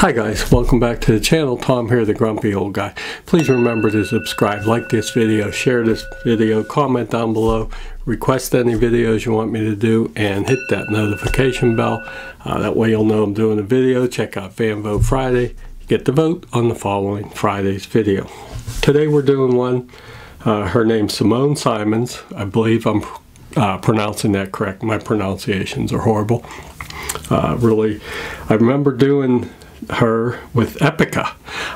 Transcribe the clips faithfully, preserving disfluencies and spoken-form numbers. Hi guys, welcome back to the channel. Tom here, the grumpy old guy. Please remember to subscribe, like this video, share this video, comment down below, request any videos you want me to do, and hit that notification bell. Uh, that way you'll know I'm doing a video. Check out Fan Vote Friday. You get to vote on the following Friday's video. Today we're doing one. Uh, her name's Simone Simons. I believe I'm uh, pronouncing that correct. My pronunciations are horrible. Uh, really, I remember doing her with Epica.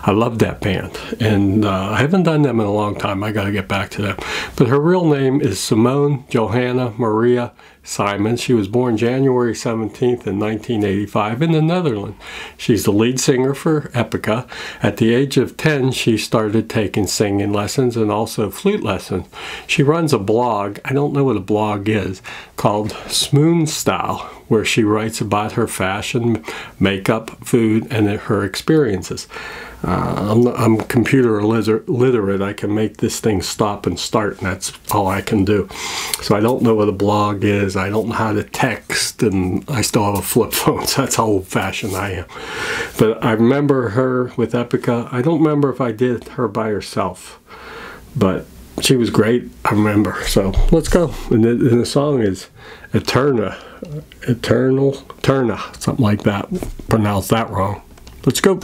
I love that band, and uh, I haven't done them in a long time. I got to get back to them. But her real name is Simone Johanna Maria Simone. She was born January seventeenth in nineteen eighty-five in the Netherlands. She's the lead singer for Epica. At the age of ten, she started taking singing lessons and also flute lessons. She runs a blog, I don't know what a blog is, called Smoonstyle, where she writes about her fashion, makeup, food, and her experiences. Uh, I'm, I'm computer literate. I can make this thing stop and start, and that's all I can do. So I don't know what a blog is. I don't know how to text, and I still have a flip phone, so that's how old-fashioned I am. But I remember her with Epica. I don't remember if I did her by herself, but she was great, I remember. So let's go. And the, and the song is Aeterna, Eternal, Aeterna, something like that. Pronounce that wrong. Let's go.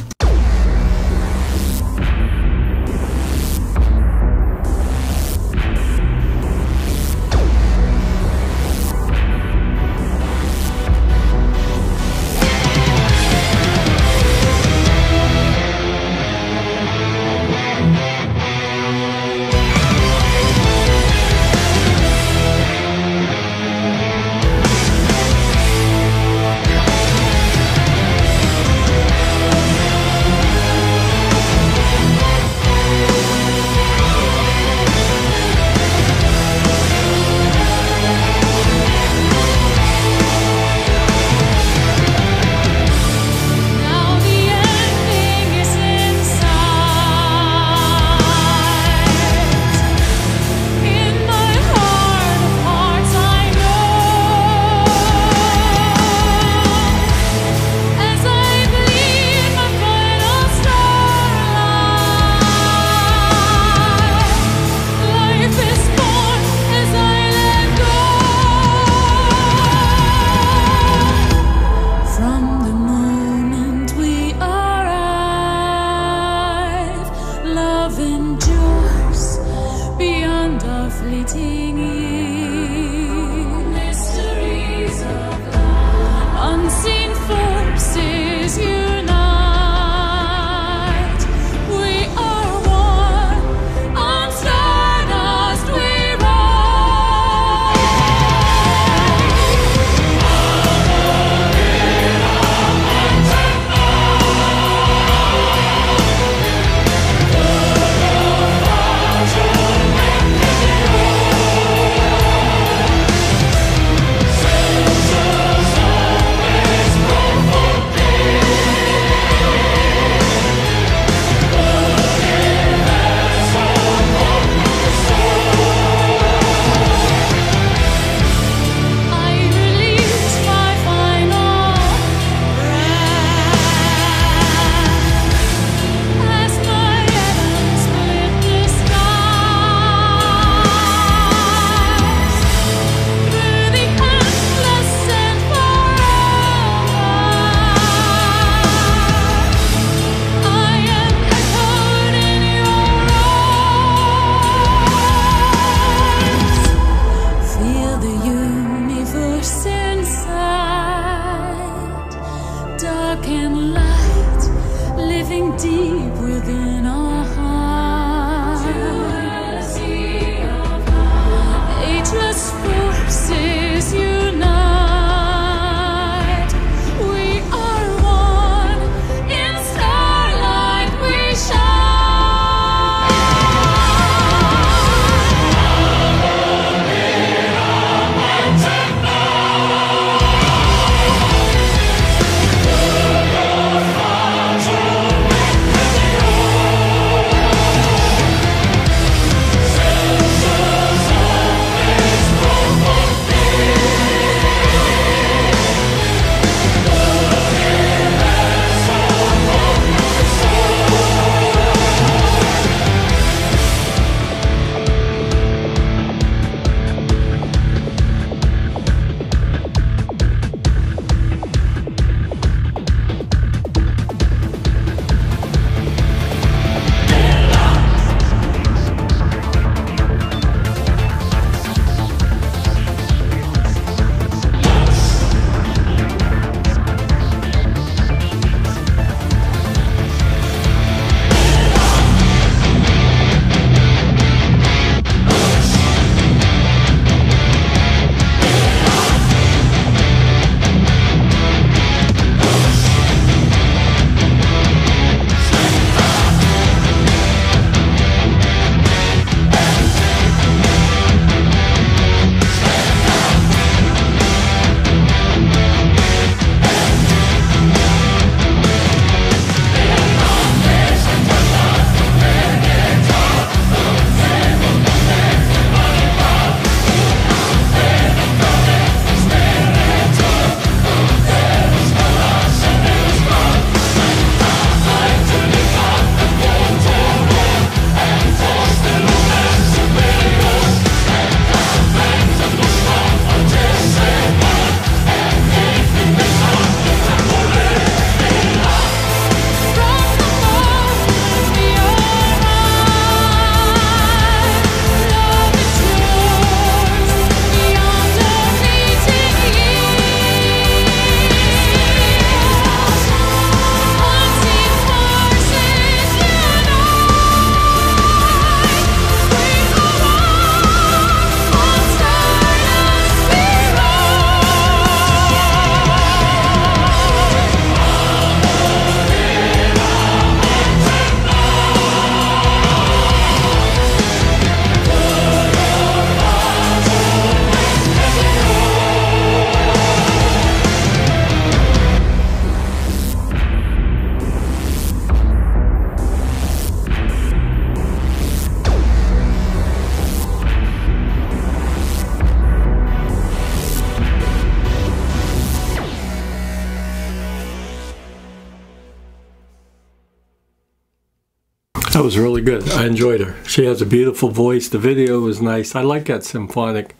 That was really good. I enjoyed her. She has a beautiful voice. The video was nice. I like that symphonic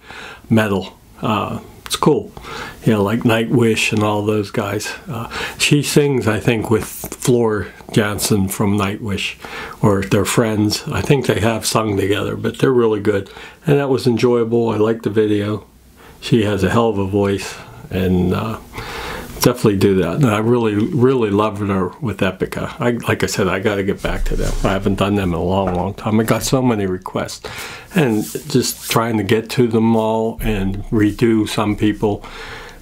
metal. Uh, it's cool. You know, like Nightwish and all those guys. Uh, she sings, I think, with Floor Jansen from Nightwish, or their friends. I think they have sung together, but they're really good. And that was enjoyable. I liked the video. She has a hell of a voice, and uh, definitely do that. And I really, really loved her with Epica. I, like I said, I got to get back to them. I haven't done them in a long, long time. I got so many requests, and just trying to get to them all and redo some people,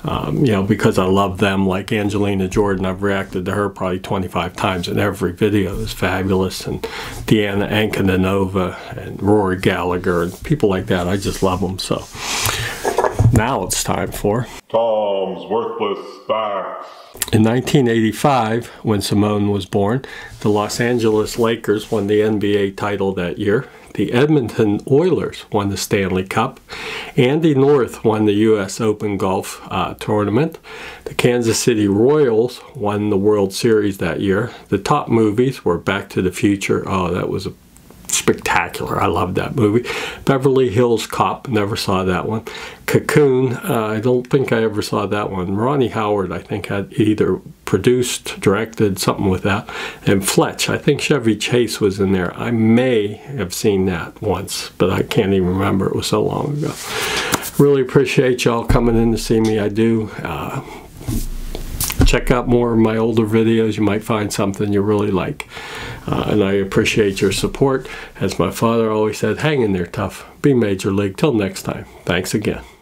um, you know, because I love them. Like Angelina Jordan, I've reacted to her probably twenty-five times, and every video is fabulous. And Deanna Ankinanova and Rory Gallagher and people like that. I just love them. So now it's time for Tom's Worthless Facts. In nineteen eighty-five, when Simone was born, the Los Angeles Lakers won the N B A title that year. The Edmonton Oilers won the Stanley Cup. Andy North won the U S Open Golf uh, Tournament. The Kansas City Royals won the World Series that year. The top movies were Back to the Future. Oh, that was a spectacular. I loved that movie. Beverly Hills Cop, never saw that one. Cocoon, uh, I don't think I ever saw that one. Ronnie Howard, I think, had either produced, directed, something with that. And Fletch, I think Chevy Chase was in there. I may have seen that once, but I can't even remember. It was so long ago. Really appreciate y'all coming in to see me. I do. Uh, check out more of my older videos. You might find something you really like. Uh, and I appreciate your support. As my father always said, hang in there tough. Be Major League. Till next time. Thanks again.